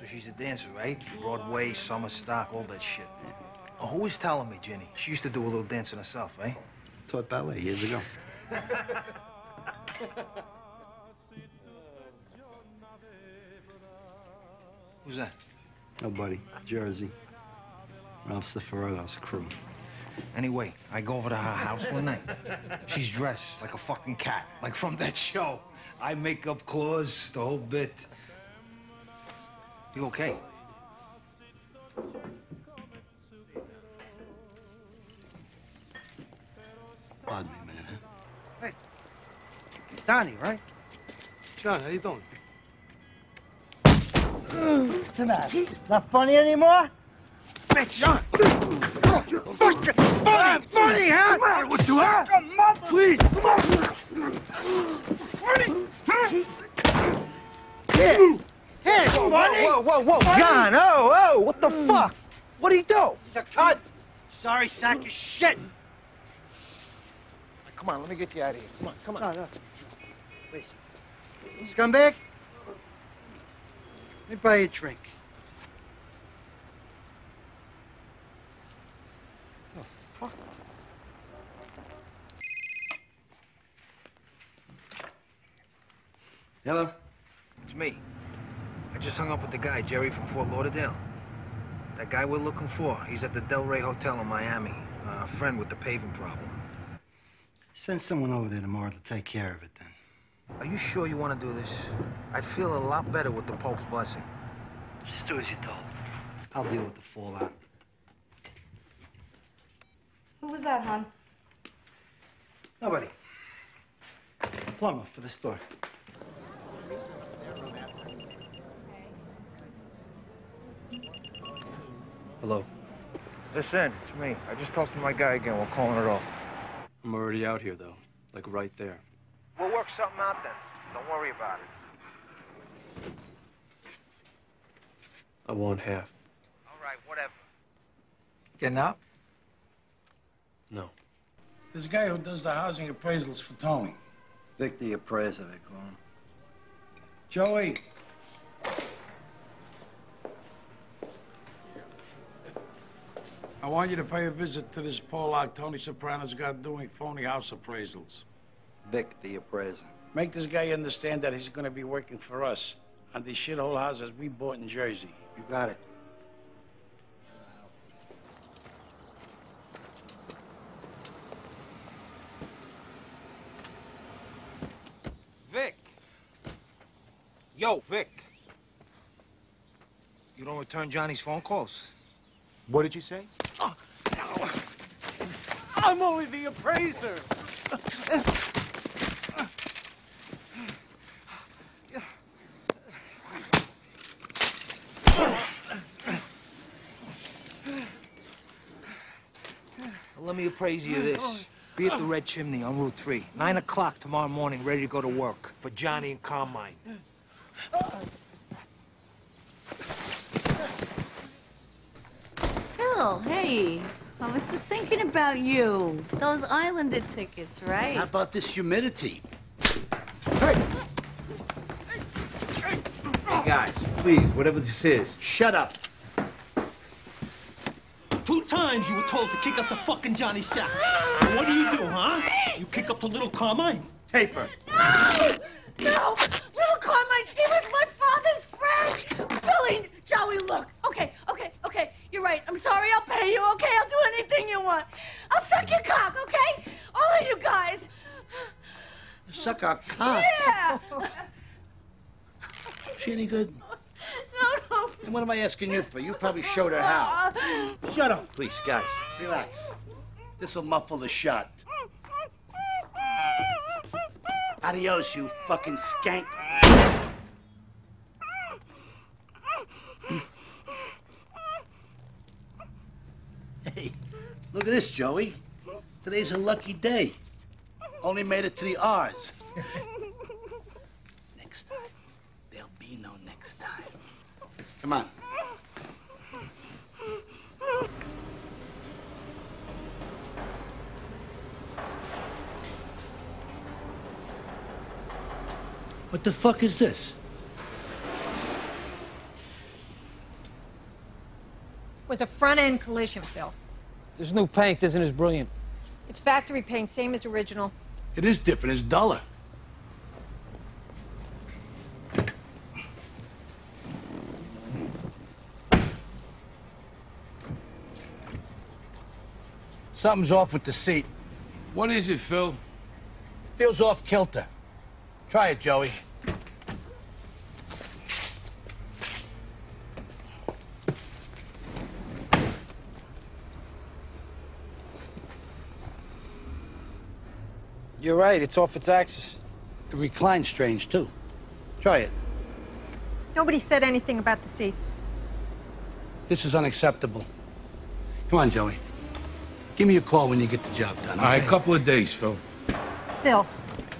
So she's a dancer, right? Broadway, summer stock, all that shit. Yeah. Oh, who was telling me, Jenny? She used to do a little dancing herself, eh? Taught ballet years ago. Who's that? Nobody. Jersey. Ralph Cifaretto's crew. Anyway, I go over to her house one night. She's dressed like a fucking cat, like from that show. I make up claws, the whole bit. You okay? Pardon me a minute, huh? Hey, Donnie, right? John, how you doing? What's the matter? Not funny anymore? Bitch, John! Fucking funny! Funny, huh? Come on, what's your ass? Please, come on! Funny, huh? Yeah. Hey, funny! Whoa, whoa, whoa, funny. John! Oh, oh! What the fuck? What'd he do? He's a cunt! Sorry, sack of shit! Come on, let me get you out of here. Come on, come on. No, no. Wait a second. Scumbag? Let me buy you a drink. The fuck? Hello? It's me. I just hung up with the guy, Jerry from Fort Lauderdale. That guy we're looking for, he's at the Del Rey Hotel in Miami. A friend with the paving problem. Send someone over there tomorrow to take care of it, then. Are you sure you want to do this? I feel a lot better with the Pope's blessing. Just do as you're told. I'll deal with the fallout. Who was that, hon? Nobody. Plumber for the store. Hello. Listen, it's me. I just talked to my guy again. We're calling it off. I'm already out here, though. Like, right there. We'll work something out, then. Don't worry about it. I want half. All right, whatever. Getting out? No. There's a guy who does the housing appraisals for Tony. Vic the appraiser, they call him. Joey. I want you to pay a visit to this Pollock Tony Soprano's got doing phony house appraisals. Vic, the appraiser. Make this guy understand that he's going to be working for us on these shithole houses we bought in Jersey. You got it. Vic. Yo, Vic. You don't return Johnny's phone calls. What did you say? Oh, no. I'm only the appraiser. Let me appraise you this. Be at the Red Chimney on Route 3. 9 o'clock tomorrow morning, ready to go to work for Johnny and Carmine. Hey, I was just thinking about you. Those Islander tickets, right? How about this humidity? Hey! Hey, guys, please, whatever this is, shut up. 2 times you were told to kick up the fucking Johnny Sack. And what do, huh? You kick up the little Carmine? Taper. No! No! Little Carmine, he was my father's friend! Billy! Joey, look. Okay, okay, okay. You're right. I'm sorry. I'll pay you, okay? I'll do anything you want. I'll suck your cock, okay? All of you guys. You suck our cock? Yeah. Is she any good? No, no. And what am I asking you for? You probably showed her how. Shut up. Please, guys. Relax. This'll muffle the shot. Adios, you fucking skank. Hey, look at this, Joey. Today's a lucky day. Only made it to the R's. Next time. There'll be no next time. Come on. What the fuck is this? was a front-end collision, Phil. This new paint isn't as brilliant. It's factory paint, same as original. It is different. It's duller. Something's off with the seat. What is it, Phil? Feels off kilter. Try it, Joey. You're right, it's off its axis. The recline's strange, too. Try it. Nobody said anything about the seats. This is unacceptable. Come on, Joey. Give me a call when you get the job done. Okay? All right, a couple of days, Phil. Phil,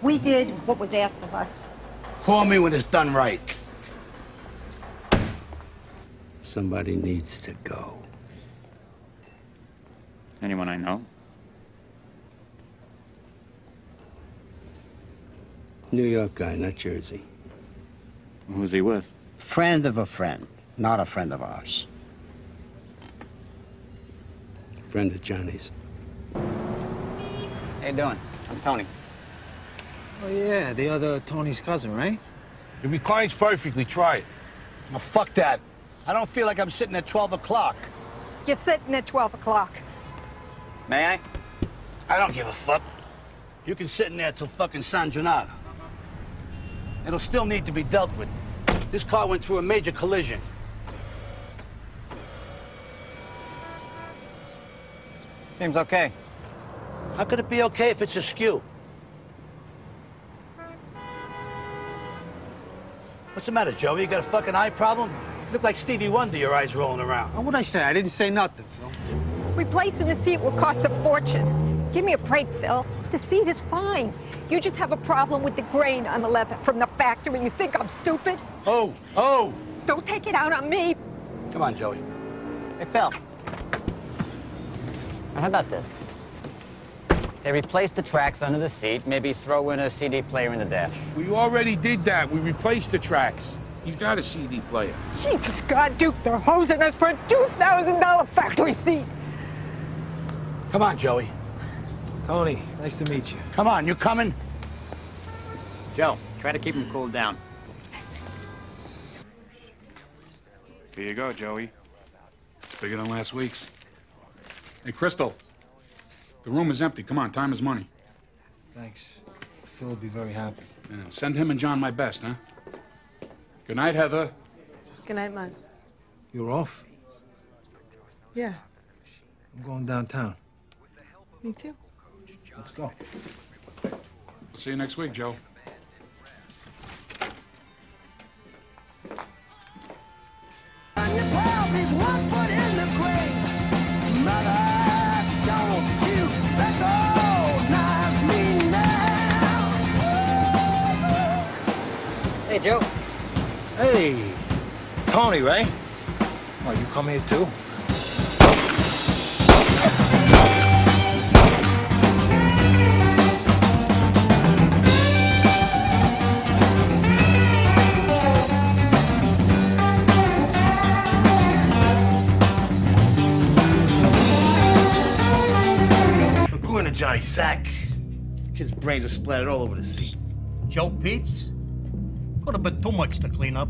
we did what was asked of us. Call me when it's done right. Somebody needs to go. Anyone I know? New York guy, not Jersey. Who's he with? Friend of a friend, not a friend of ours. Friend of Johnny's. How you doing? I'm Tony. Oh, yeah, the other Tony's cousin, right? It reclines perfectly. Try it. Well, fuck that. I don't feel like I'm sitting at 12 o'clock. You're sitting at 12 o'clock. May I? I don't give a fuck. You can sit in there till fucking San Gennaro. It'll still need to be dealt with. This car went through a major collision. Seems okay. How could it be okay if it's askew? What's the matter, Joey? You got a fucking eye problem? You look like Stevie Wonder, your eyes rolling around. What would I say? I didn't say nothing, Phil. Replacing the seat will cost a fortune. Give me a break, Phil. The seat is fine. You just have a problem with the grain on the leather from the factory. You think I'm stupid? Oh. Don't take it out on me. Come on, Joey. Hey, Phil. How about this? They replaced the tracks under the seat. Maybe throw in a CD player in the dash. We already did that. We replaced the tracks. He's got a CD player. Jesus God, Duke, they're hosing us for a $2,000 factory seat. Come on, Joey. Tony, nice to meet you. Come on, you coming? Joe, try to keep him cool down. Here you go, Joey. Bigger than last week's. Hey, Crystal, the room is empty. Come on, time is money. Thanks. Phil will be very happy. Yeah, send him and John my best, huh? Good night, Heather. Good night, Muzz. You're off? Yeah. I'm going downtown. Me too. Let's go. See you next week, Joe. Hey, Joe. Hey. Tony, right? Oh, you come here, too? I'm going to Johnny Sack. His brains are splattered all over the seat. Joe Peeps? Could have been too much to clean up.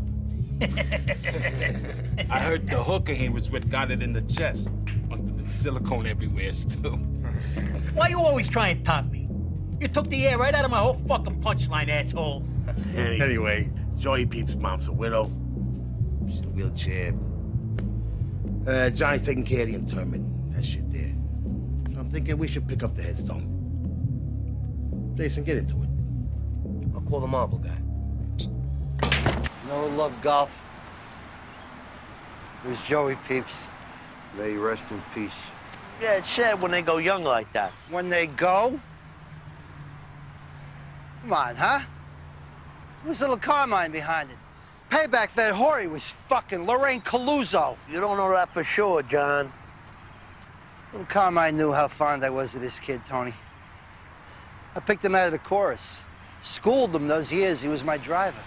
I heard the hooker he was with got it in the chest. Must have been silicone everywhere, still. Why you always try and top me? You took the air right out of my whole fucking punchline, asshole. Anyway, Joey Peeps' mom's a widow. She's in a wheelchair. Johnny's taking care of the interment. That shit there. So I'm thinking we should pick up the headstone. Jason, get into it. I'll call the marble guy. No love golf. It was Joey Peeps. May you rest in peace. Yeah, it's sad when they go young like that. When they go? Come on, huh? There was a little Carmine behind it. Payback that whore he was fucking Lorraine Caluso. You don't know that for sure, John. Little Carmine knew how fond I was of this kid, Tony. I picked him out of the chorus. Schooled him those years. He was my driver.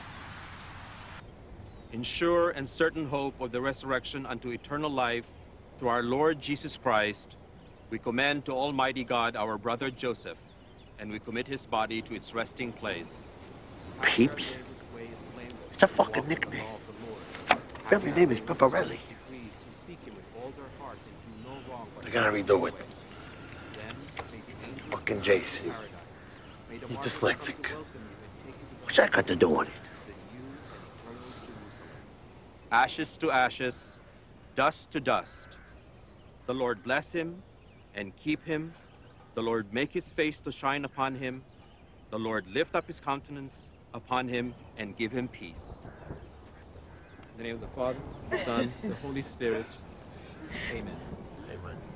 In sure and certain hope of the resurrection unto eternal life through our Lord Jesus Christ, we commend to Almighty God our brother Joseph, and we commit his body to its resting place. Peeps? It's a fucking nickname. Family name is Paparelli. They're gonna redo it. Fucking Jason. He's dyslexic. What's that got to do with it? Ashes to ashes, dust to dust. The Lord bless him and keep him. The Lord make his face to shine upon him. The Lord lift up his countenance upon him and give him peace. In the name of the Father, the Son, and the Holy Spirit. Amen. Amen.